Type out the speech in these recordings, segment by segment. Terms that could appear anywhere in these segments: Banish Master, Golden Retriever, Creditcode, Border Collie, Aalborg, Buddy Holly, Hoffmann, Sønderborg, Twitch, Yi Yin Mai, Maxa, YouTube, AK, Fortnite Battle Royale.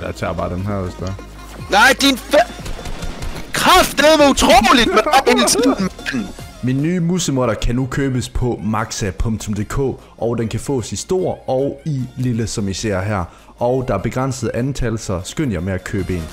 Eller jeg tager bare den her, hvis der. Nej, din kraftedeme utroligt, men hele tiden, mand. Min nye musemotter kan nu købes på maxa.dk, og den kan fås i stor og i lille, som I ser her. Og der er begrænset antal, så skynd jer med at købe en.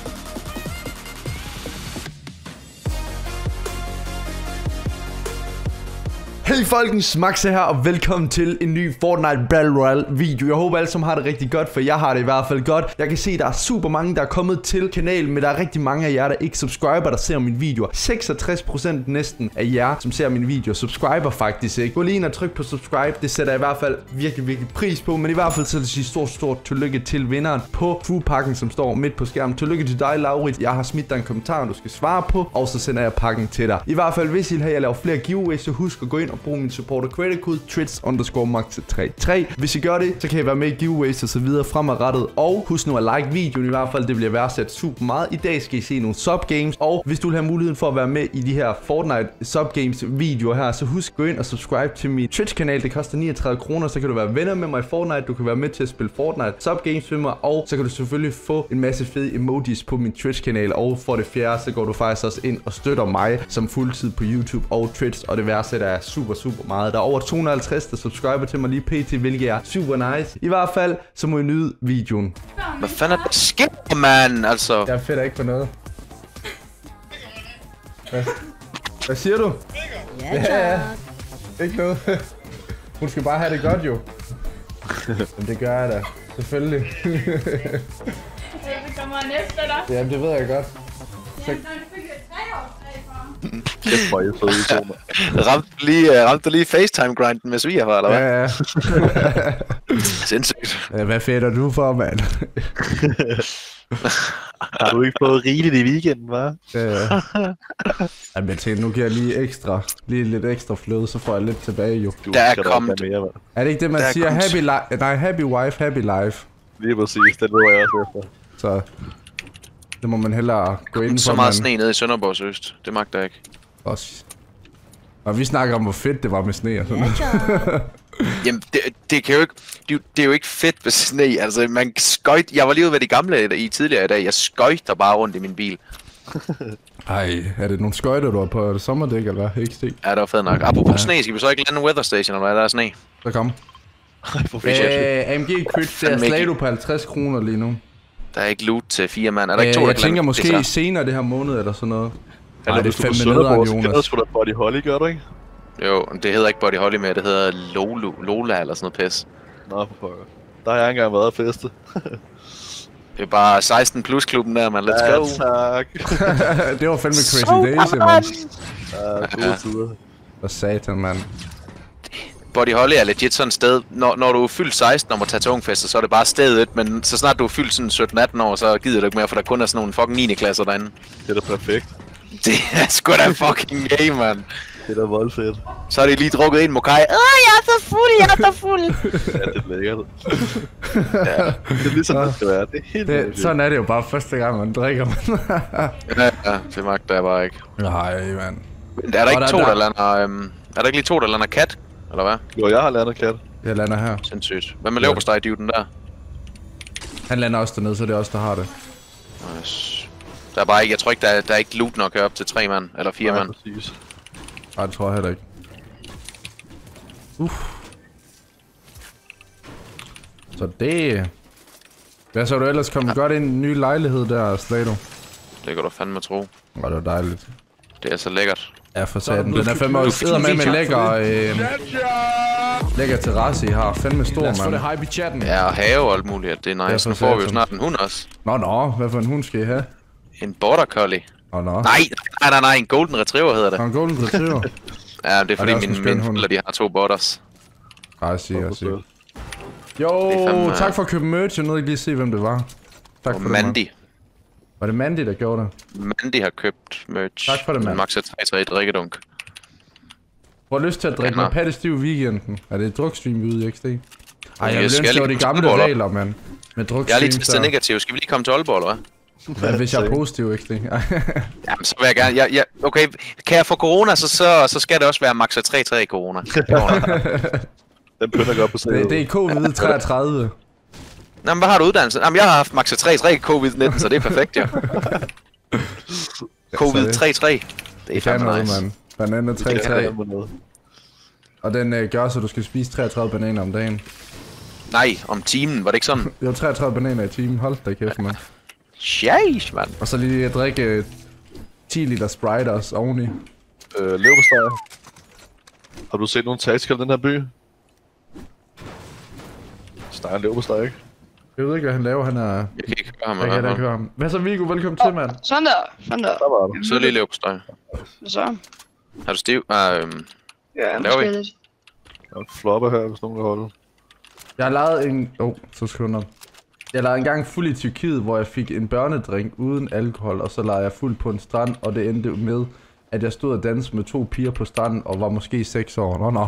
Hey folkens, Maxa her, og velkommen til en ny Fortnite Battle Royale video. Jeg håber alle som har det rigtig godt, for jeg har det i hvert fald godt. Jeg kan se, der er super mange, der er kommet til kanalen, men der er rigtig mange af jer, der ikke subscriber, der ser mine videoer. 66% næsten af jer, som ser mine videoer, subscriber faktisk ikke. Gå lige ind og tryk på subscribe, det sætter jeg i hvert fald virkelig, virkelig pris på. Men i hvert fald så vil jeg sige stort tillykke til vinderen på foodpakken, som står midt på skærmen. Tillykke til dig, Laurit. Jeg har smidt dig en kommentar, du skal svare på, og så sender jeg pakken til dig. I hvert fald, hvis I vil have, jeg laver flere giveaways, så husk at gå ind og brug min supporter creditcode trits_max33. Hvis I gør det, så kan I være med i giveaways og så videre fremadrettet. Og husk nu at like videoen i hvert fald, det bliver værdsat super meget. I dag skal I se nogle subgames, og hvis du vil have muligheden for at være med i de her Fortnite subgames videoer her, så husk at gå ind og subscribe til min Twitch kanal. Det koster 39 kroner, så kan du være venner med mig i Fortnite. Du kan være med til at spille Fortnite subgames med mig, og så kan du selvfølgelig få en masse fede emojis på min Twitch kanal. Og for det fjerde, så går du faktisk også ind og støtter mig som fuldtid på YouTube og Twitch, og det værdsætter jeg super meget. Der er over 250, der subscriber til mig lige pt, hvilket er super nice. I hvert fald, så må I nyde videoen. Hvad fanden er det skidt, man? Altså. Jeg fedter ikke på noget. Hvad siger du? Ja. Ikke noget. Hun skal bare have det godt, jo. Men det gør jeg da. Selvfølgelig. Det kommer næste dig. Jamen, det ved jeg godt. Jamen, så fik jeg 3 år ramte lige FaceTime-grinden med svigerfar, eller hvad? Ja. Sindssygt. Hvad fætter du for, mand? Har du ikke fået rigeligt i weekenden, hva'? Ja. Men til nu giver jeg lige lidt ekstra fløde, så får jeg lidt tilbage, jo. Der er kommet. Er det ikke det, man der siger? Happy life. Nej, happy wife, happy life. Lige præcis, det løber jeg også efter. Så... det må man hellere gå ind på. Så meget sne nede i Sønderborgs øst. Det magter jeg ikke. Også. Og vi snakker om, hvor fedt det var med sne og sådan noget. Jamen, det kan jo ikke... Det er jo ikke fedt med sne. Altså, man skøjt... Jeg var lige ude ved de gamle i tidligere i dag. Jeg skøjter bare rundt i min bil. Ej, er det nogle skøjter, du har på? Er det sommerdæk, eller hvad? Ikke stik? Ja, det var fedt nok. Apropos sne, skal vi så ikke lande weather station, eller hvad? Der er sne. Så kom. AMG Crypt, der slager du på 50 kroner lige nu. Der er ikke loot til 4 mand. Er der ikke 2? Jeg tænker måske det senere det her måned eller sådan noget. Eller det er 5 minutter, Jonas. Det hedder sgu da Buddy Holly, gør du ikke? Jo, det hedder ikke Buddy Holly mere. Det hedder Lola eller sådan noget pis. Nå, for fucker. Der har jeg engang været festet. Det er bare 16+-klubben der, man. Let's go. Tak. Det var fandme crazy days, man. Ja, gode tider. For satan, mand. Buddy Holly er legit sådan et sted, når du er fyldt 16 og må tage til ungfester, så er det bare stedet, men så snart du er fyldt sådan 17-18 år, så gider du ikke mere, for der kun er sådan nogle fucking 9. klasser derinde. Det er da perfekt. Det er sgu da fucking gay, man. Det er da voldfedt. Så har de lige drukket en mokai. Jeg er så fuld, Ja, det er lækkert. Ja, det er ligesom det skal være. Det er helt vildt. Sådan er det jo bare første gang, man drikker, man. Ja, det magter jeg bare ikke. Nej, man. Men er der ikke to, der lander... er der ikke lige to, der lander kat? Eller hvad? Jo, jeg har landet kat. Jeg lander her. Sindssygt. Hvad med leverpostej, den der? Han lander også dernede, så det er også der har det. Nice. Der er bare ikke, jeg tror ikke, der er ikke loot nok op til 3 mand, eller 4 mand. Præcis. Nej, det tror jeg heller ikke. Så det... Hvad så du ellers kommet godt ind i en ny lejlighed der, Slato? Det kan du fandme tro. Nå, det var dejligt. Det er så lækkert. Ja, for satan. Den er fandme også eddermame lækker, lækker terrasse, I har. Fandme stor, mand. Lad os få det hype i chatten. Ja, og have og alt muligt. Det er nice. Nu får vi jo snart en hund også. Nå. Hvad for en hund skal I have? En Border Collie. Nej. En Golden Retriever hedder det. En Golden Retriever? Ja, det er fordi mine forældre, de har 2 Borders. Jeg siger. Jo, tak for at købe merch. Jeg nåede ikke lige at se, hvem det var. Tak for det, Mandy. Var det Mandy, der gjorde det? Mandy har købt merch. Tak for det, mand. Max er 3-3 drikkedunk. Hvor lyst til at drikke med pattestiv i weekenden? Er det et drukstream ude i XD? Ej, jeg vil ønske, at de gamle regler, mand. Med drukstream, jeg er lige til det negative. Skal vi lige komme til Aalborg, eller hvad? Hvad hvis jeg er positiv, XD? Jamen, så vil jeg gerne... Okay, kan jeg få corona, så skal det også være Max er 3-3 corona. Den begynder godt på stedet. Det er covid 33. Jamen, hvad har du uddannelse? Jamen, jeg har haft max 3 3 covid-19, så det er perfekt, ja. Covid 3-3. Det er fandme nice. Man. Bananer 3-3. Og den gør så, du skal spise 33 bananer om dagen. Nej, om timen, var det ikke sådan? Jo, 33 bananer i timen. Hold da kæft, mand. Sheesh, mand. Og så lige at drikke 10 liter Sprite også oveni. Leverpostej. Har du set nogen tasker i den her by? Steger leverpostej, ikke? Jeg ved ikke, hvad han laver, han er... Jeg kan ikke høre ham. Jeg kan ikke høre ham. Hvad så, Viggo? Velkommen til, mand. Sådan der. Sådan der. Så er lige leverpostej. Hvad så? Har du stiv? Ja, måske lidt. Der er en flopper her, hvis nogen vil holde. Jeg har lejet en... Åh, så skal op. Jeg lejede engang fuld i Tyrkiet, hvor jeg fik en børnedrink uden alkohol, og så lejede jeg fuld på en strand, og det endte med, at jeg stod og dansede med 2 piger på stranden, og var måske 6 år. Nå, nå.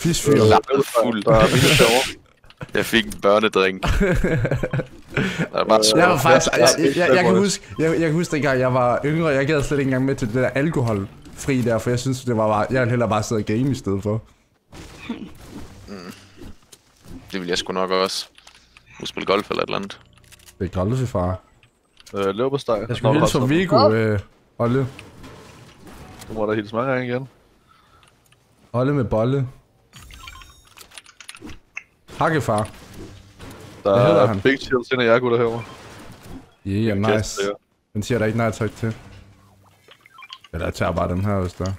Fisfyr. Lejede fuld. Jeg fik en børnedrink. Jeg kan huske dengang, jeg var yngre, jeg gad slet ikke engang med til det der alkoholfri der, for jeg synes, det var bare... Jeg ville hellere bare sidde og game i stedet for. Det ville jeg sgu nok også. Må spille golf eller et eller andet. Det er golf, far. Løbesteg. Jeg skulle hilse på Viggo, Olle. Du må da hilse mange gange igen. Olle med bolle. Hakke, far. Der er big chills ind af jer gutter herovre. Yeah, nice. Den siger der ikke nej tak til. Eller jeg tager bare den her, hvis der er.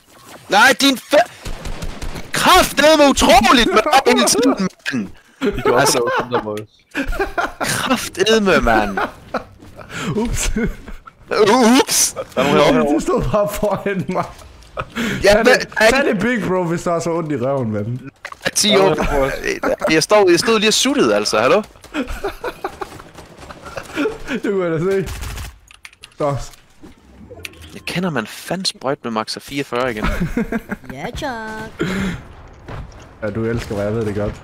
Nej, din fæ... Kraftedeme utroligt, man! Op hele tiden, mand! I kan også lave sådan der, boys. Kraftedeme, mand! Ups! Ups! De stod bare foran mig. Tag det big, bro, hvis der er så ondt i røven, mand. 10 år. Jeg stod lige og suttede, altså. Hallo? Det kunne jeg da se. Dos. Jeg kender man fandme sprøjt med max 44 igen. Ja, tak. Ja, du elsker mig, jeg ved det godt.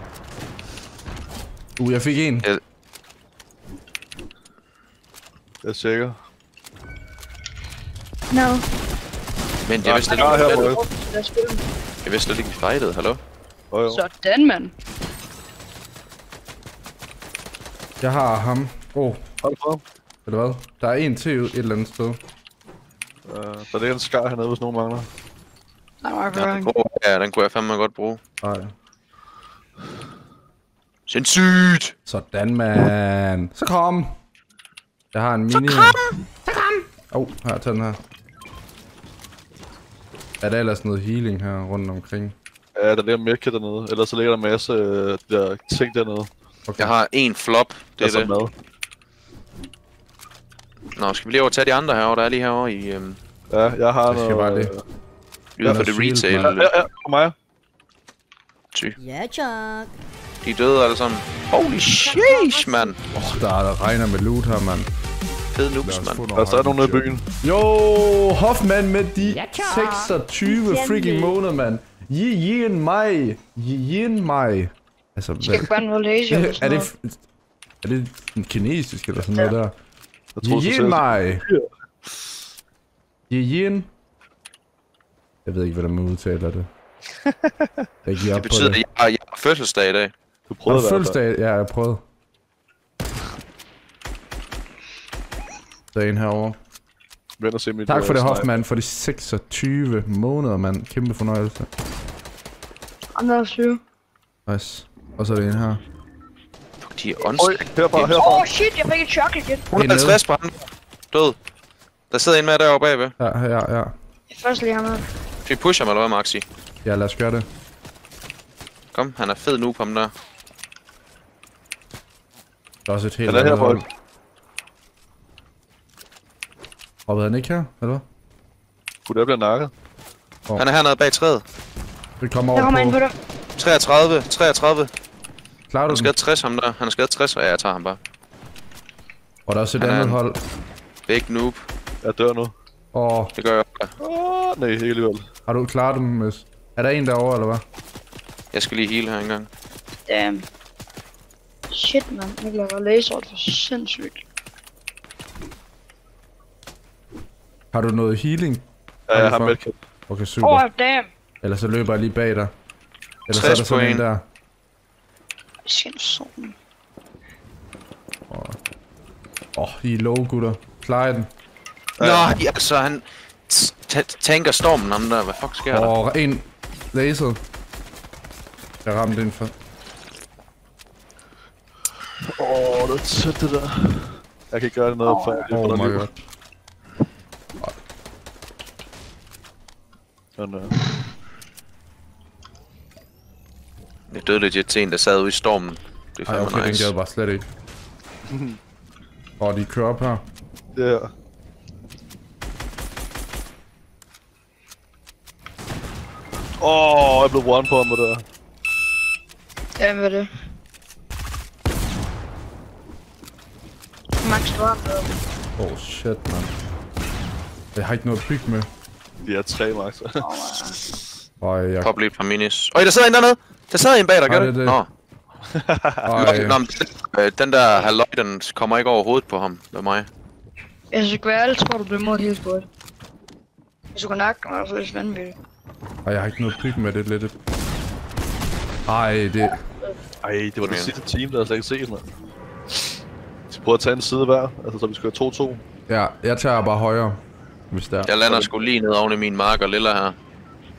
Jeg fik en. Jeg er sikker. No. Men jeg vidste slet ikke, vi fejlede, hallo? Sådan, mand. Jeg har ham. Hold på. Ved du hvad? Der er en til et eller andet sted. Der ligger en skar hernede, hvis nogen mangler. Ja, den kunne jeg fandme godt bruge. Nej. Sindssygt! Sådan, mand. Så kom! Jeg har en mini. Så kom! Her, tag den her. Er der ellers noget healing her rundt omkring? Ja, der ligger mælke dernede, ellers så ligger der en masse der ting dernede. Okay. Jeg har en flop, det er det. Mad. Nå, skal vi lige overtage de andre herovre, der er lige herovre i... Ja, jeg har noget... Lyder for det retail. Ja, for mig. Ty. Ja, tak. De er døde alle sammen. Holy sheesh, mand! Der regner med loot her, mand. Fed noobs, mand. Der er stadig nogen i byen. Jo, Hoffmann med de 26 freaking måneder, mand. Yi Yin Mai. Altså, er det kinesisk eller sådan noget der? Yi Yin Mai. Yi Yin. Jeg ved ikke, hvordan man udtaler det. Det betyder, at jeg har fødselsdag i dag. Du prøvede det. Fødselsdag? Ja, jeg prøvede. Der er en herovre. Tak for det, Hoffmann, for de 26 måneder, mand. Kæmpe fornøjelse. Han er 7. Nice. Og så er det en her. Fuck, de er åndssigt. Herfra. Åh, shit, jeg fik et chok igen. 150 på ham. Død. Der sidder en med deroppe bagved. Ja. Jeg først lige ham her. Skal vi pushe ham, eller hvad, Maxi? Ja, lad os gøre det. Kom, han er fed nu på ham der. Der er også et helt andet hold. Hoppede han ikke her, eller hvad? Kunne det blive nakket? Han er hernede bag træet. Det kommer over på. 33. Klarer du den? Han er skadet 60 ham der. Han er skadet 60, og jeg tager ham bare. Og der er også et andet hold. Big noob. Jeg dør nu. Det gør jeg også. Nej, ikke alligevel. Har du klaret dem, Møs? Er der en derovre, eller hvad? Jeg skal lige heal her engang. Damn. Shit, man. Jeg laver laseret for sindssygt. Har du noget healing? Ja, jeg har medkit. Okay, super. Damn! Ellers så løber jeg lige bag dig. Ellers så er der sådan en der. I er low, gutter. Plejer den. Nå, altså han tanker stormen om der. Hvad fuck sker der? Åh, en laser. Jeg ramte indenfor. Åh, det er tæt det der. Jeg kan ikke gøre det noget for det. Oh my god. Jeg døde legit til en, der sad ude i stormen. Det er fandme nice. Ej, okay, den gad bare slet ikke. De kører op her. Ja. Yeah. Jeg blev one-pumpet der. Ja, hvad er det? Max one-pumpet. Shit, man. Jeg har ikke noget at bygge med. De er 3 max. Jeg pop lige et par minis. Der sidder en dernede! Der sidder en bag dig, gør det? Nå. Den der halløj, den kommer ikke over hovedet på ham, med mig. Jeg skal være ærlig, tror du bliver mod helt godt. Hvis du kan nakke mig, så er det vanvittigt. Jeg har ikke noget prik med det lidt. Det var det sidste team, der slet ikke set, mand. Så prøv at tage en side hver, altså så vi skal køre 2-2. Ja, jeg tager bare højere, hvis der. Jeg lander sgu lige ned oven i min marker lilla her.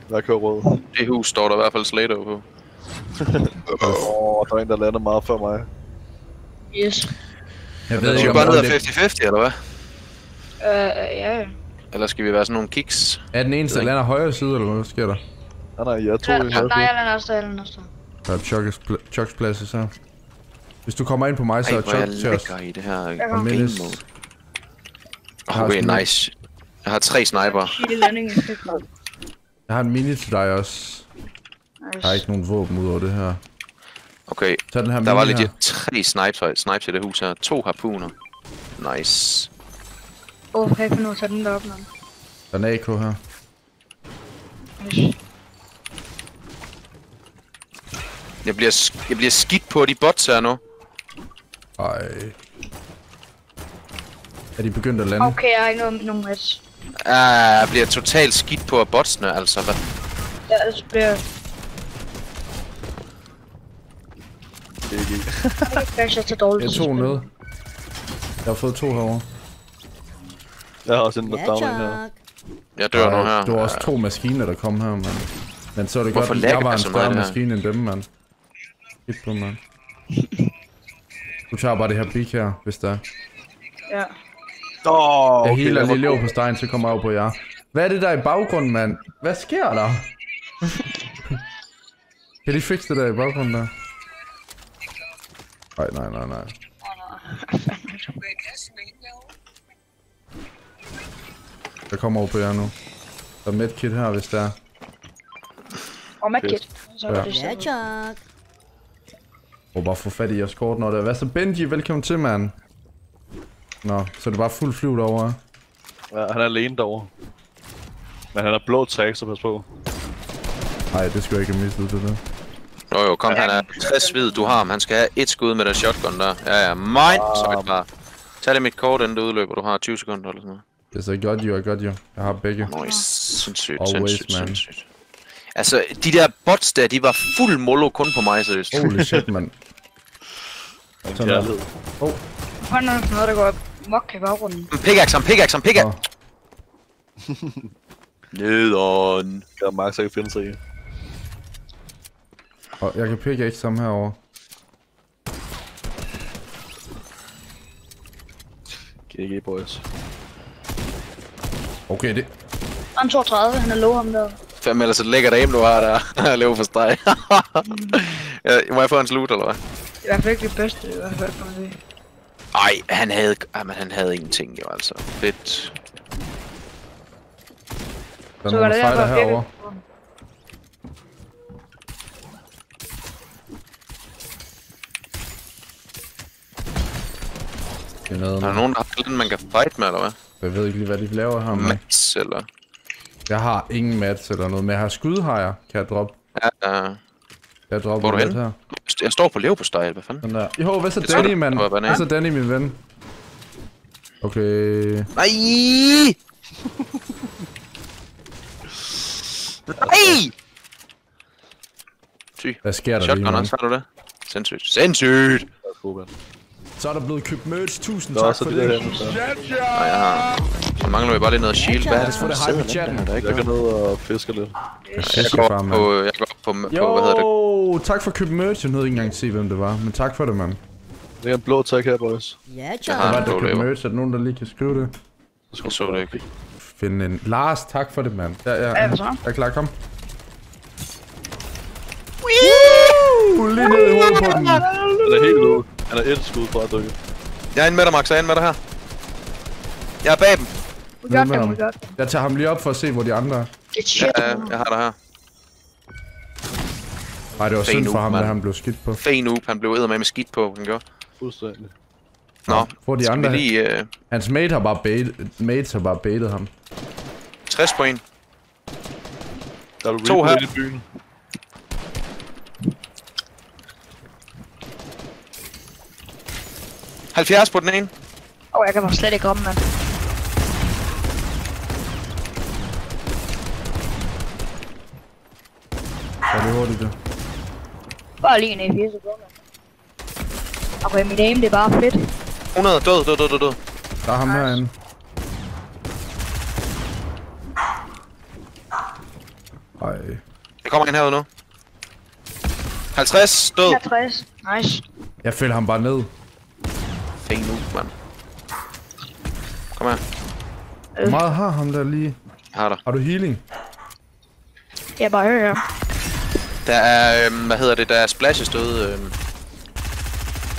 Jeg kører rød. Det hus står der i hvert fald slet over på. Der er en, der lander meget før mig. Yes. Jeg ved ikke, om bare ned af 50-50, eller hvad? Ja. Eller skal vi være sådan nogle kiks? Er den eneste, der lander højre side, eller hvad sker der? Nej, jeg tror ikke. Nej, jeg lander også, Der er Chucks plads, så. Hvis du kommer ind på mig, så er Chuck til os. I det her game mode. Okay, nice. Jeg har 3 sniper. Jeg har en mini til dig også. Der er ikke nogen våben ud over det her. Okay, der var legit 3 snipes i det hus her. 2 harpuner. Nice. Kan jeg ikke finde ud af at tage den deroppe, mand? Der er en AK her. Jeg bliver skidt på de bots her nu. Er de begyndt at lande? Okay, jeg har ikke noget med nogen reds. Jeg bliver totalt skidt på botsene, altså. Ja, altså bliver... Jeg tog noget. Jeg har fået 2 herovre. Jeg har også en down her. Jeg dør nu her. Det var også 2 maskiner, der kom her, mand. Men så er det godt, at jeg var en større maskine end dem, mand. Skidt på, mand. Du tager bare det her pik her, hvis der er. Ja. Jeg healer lige løb på stegen, så kommer jeg over på jer. Hvad er det der i baggrunden, mand? Hvad sker der? Kan de fikse det der i baggrunden der? Nej. Jeg kommer over på jer nu. Der er medkit her, hvis der er. Medkit. Så er det Chuck. Prøv bare at få fat i jeres kort, når det er. Hvad så, Benji? Velkommen til, mand. Nå, så er det bare fuld flyv derovre. Ja, han er alene derovre. Men han har blå tag, så pas på. Nej, det skulle jeg ikke have mistet, det der. Jo, kom, han er 60 hvid, du har ham. Han skal have 1 skud med den shotgun der. Ja, mine! Så er det klar. Tag det mit kort, inden det udløber. Du har 20 sekunder eller sådan noget. Yes, I got you. Jeg har begge. Sindssygt. Altså, de der bots der, de var fuld mollo kun på mig, seriøst. Holy shit, mand. Sådan der. Hvordan er det noget, der går mok i baggrunden? Pickaxe! Nederen. Der er Max, jeg kan finde sig i. Jeg kan pikke ikke sammen herovre. GG, boys. Okay, det... Han 32, han er low ham der. Fem ellers et lækkert aim, du har der. Jeg lever for streg. Må jeg få hans loot, eller hvad? Det var virkelig det bedste, i hvert fald, kan man sige. Han havde ingenting, jo altså. Fedt. Der er nogle fighter herovre. Der er nogen, der har den, man kan fight med, eller hvad? Jeg ved ikke lige, hvad de laver her, mand. Mats, eller? Jeg har ingen mats eller noget, men jeg har skydhajer. Kan jeg droppe? Ja. Jeg dropper lidt her. Jeg står på leverpostej, hvad fanden? Jo, hvad så Danny, mand? Hvad så Danny, min ven? Okay... Nej! Hvad sker der lige, mand? Shotgun, har du det? Sindssygt. Så er der blevet købt merch. Tusind tak for det. Så mangler vi bare lidt noget shield. Hvad er det for det hype i chatten? Jeg går ned og fisker lidt. Jeg går op på, hvad hedder det? Tak for at købe merch. Jeg nåede ikke engang se, hvem det var. Men tak for det, mand. Det er en blå tag her, boys. Ja, tjern. Der er købt merch. Er der nogen, der lige kan skrive det? Jeg så det ikke. Find en... Lars, tak for det, mand. Jeg er klar, kom. Lige ned i hovedet på den. Han er helt ude. Han er et skud fra at dykke. Jeg er inde med dig, Max. Jeg er inde med dig her. Jeg er bag dem. Jeg tager ham lige op for at se, hvor de andre er. Jeg har dig her. Nej, det var synd for ham, at han blev skidt på. Fæn up. Han blev eddermame skidt på, han gør. Fuldstændig. Nå, hvor de andre lige... Hans mate har bare baitet ham. 60 på en. Der er to her. Halvfjerds på den ene. Åh, jeg kan bare slet ikke komme, mand. Hvad er hurtigt, der? Bare lige en A4, så går man. Okay, mit aim, det er bare fedt. 100, død. Der er ham herinde. Ej. Jeg kommer ind herude nu. 50, død. 50, nice. Jeg følger ham bare ned. Nu, mand. Kom her. Hvor meget har ham der lige? Jeg har der. Har du healing? Jeg bare hører. Der er, hvad hedder det, der er splashes døde,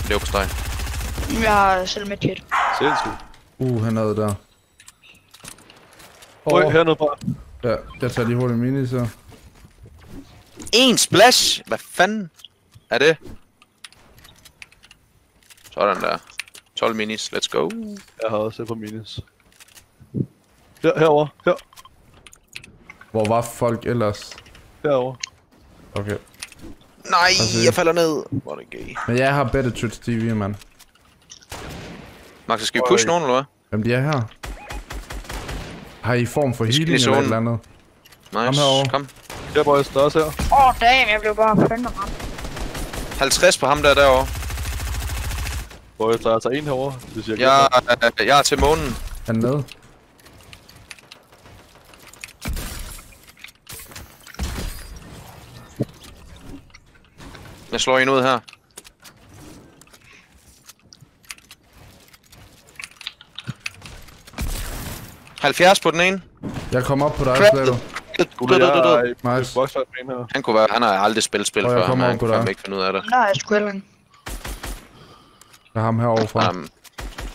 løb på stregen. Jeg har selv med kit. Sindssygt. Hernede der. Prøv hernede bare. Ja, jeg tager lige hurtigt mini, så. En splash? Hvad fanden er det? Sådan der. 12 minis, let's go. Jeg har også et par minis. Herovre, her. Hvor var folk ellers? Herovre. Okay. Nej, jeg falder ned. Hvor er det gay. Men jeg har Bettertruth TV, mand. Max, skal vi pushe nogen, eller hvad? Jamen, de er her. Har I form for healing eller et eller andet? Nice, kom. Der boys, der er også her. Åh, damn, jeg blev bare fandme ramt. 50 på ham derovre. Boys, der er altså en herovre, hvis jeg kan. Jeg er til månen. Han er med. Jeg slår en ud her. Halvfjerds på den ene. Jeg kommer op på dig, Slato. Nice. Han kunne være, han har aldrig spillet spil før, men han kunne ikke finde ud af det. Nej, sgu heller ikke. Der er ham herovre fra.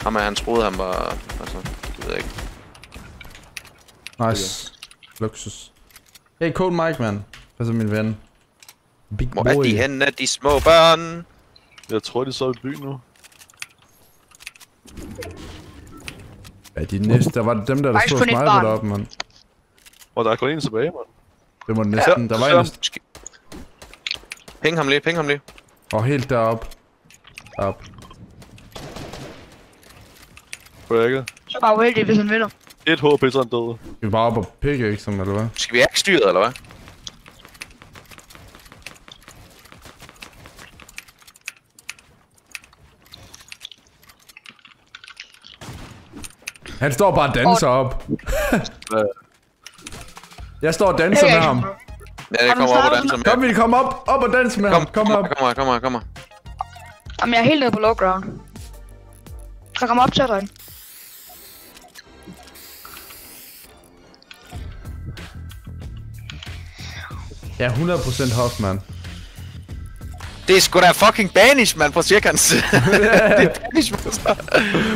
Ham er han troede, han var... Altså, det ved jeg ikke. Nice. Luksus. Hey, Cold Mike, man. Hvad så, min ven? Big boy. Hvor er de henne, de små børn? Jeg tror, de så i byen nu. Ja, de næste... Der var dem der stod og smilede deroppe, mand. Og der er kun en tilbage, mand. Det var næsten... Der var en... Ping ham lige, Og helt deroppe. Breaket. Så bare uheldig, hvis han vinder. Et HP, så han døde. Skal vi bare op og pickaxe som eller hvad? Skal vi ikke styret, eller hvad? Han står bare og danser op. Jeg står og danser med ham. Ja, det kommer op og danser med ham. Kom, vi kommer op og danser med ham. Kom her. Jamen, jeg er helt nede på low ground. Så kom op til dig. Ja, 100% Hoffman. Det er sgu da fucking Banish, man, på cirkans. Det er Banish Master.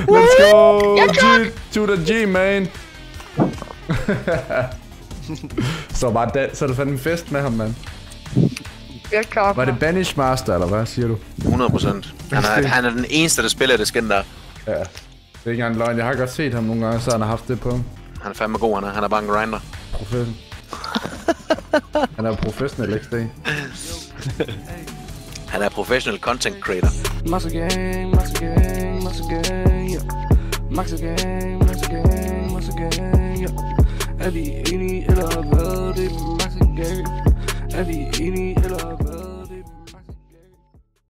Let's go! G to the G, man. Så bare da, så er der fandme en fest med ham, man. Var det Banish Master, eller hvad siger du? 100%. Han er den eneste, der spiller det skin der. Ja. Det er ikke engang løgn. Jeg har godt set ham nogle gange, så han har haft det på. Han er fandme god, han er bare en grinder. Professionel. Han er professionel, ikke det? Han er professional content creator. Er vi enige eller hvad? Det er Max Gang. Er vi enige eller hvad?